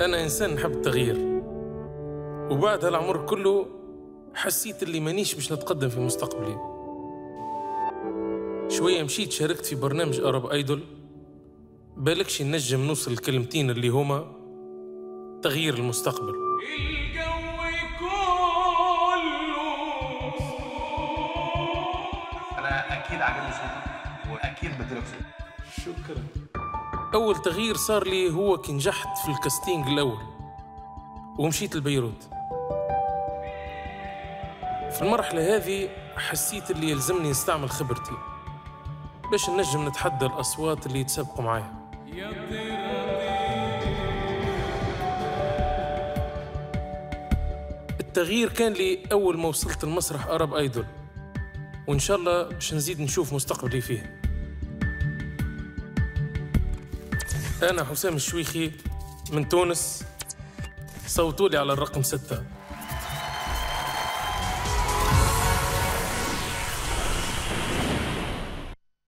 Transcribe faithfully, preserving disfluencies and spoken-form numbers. أنا إنسان نحب التغيير، وبعد هالعمر كله حسيت اللي مانيش باش نتقدم في مستقبلي. شوية مشيت شاركت في برنامج أرب أيدول، بالكش نجم نوصل الكلمتين اللي هما تغيير المستقبل. أنا أكيد عجبني صوتك وأكيد بديلك صوت. شكرا. أول تغيير صار لي هو كي نجحت في الكاستينج الأول ومشيت لبيروت. في المرحلة هذه حسيت اللي يلزمني نستعمل خبرتي باش نجم نتحدى الأصوات اللي يتسابقوا معايا. التغيير كان لي أول ما وصلت المسرح أرب أيدول، وإن شاء الله باش نزيد نشوف مستقبلي فيه. أنا حسام الشويخي من تونس، صوتولي على الرقم ستة.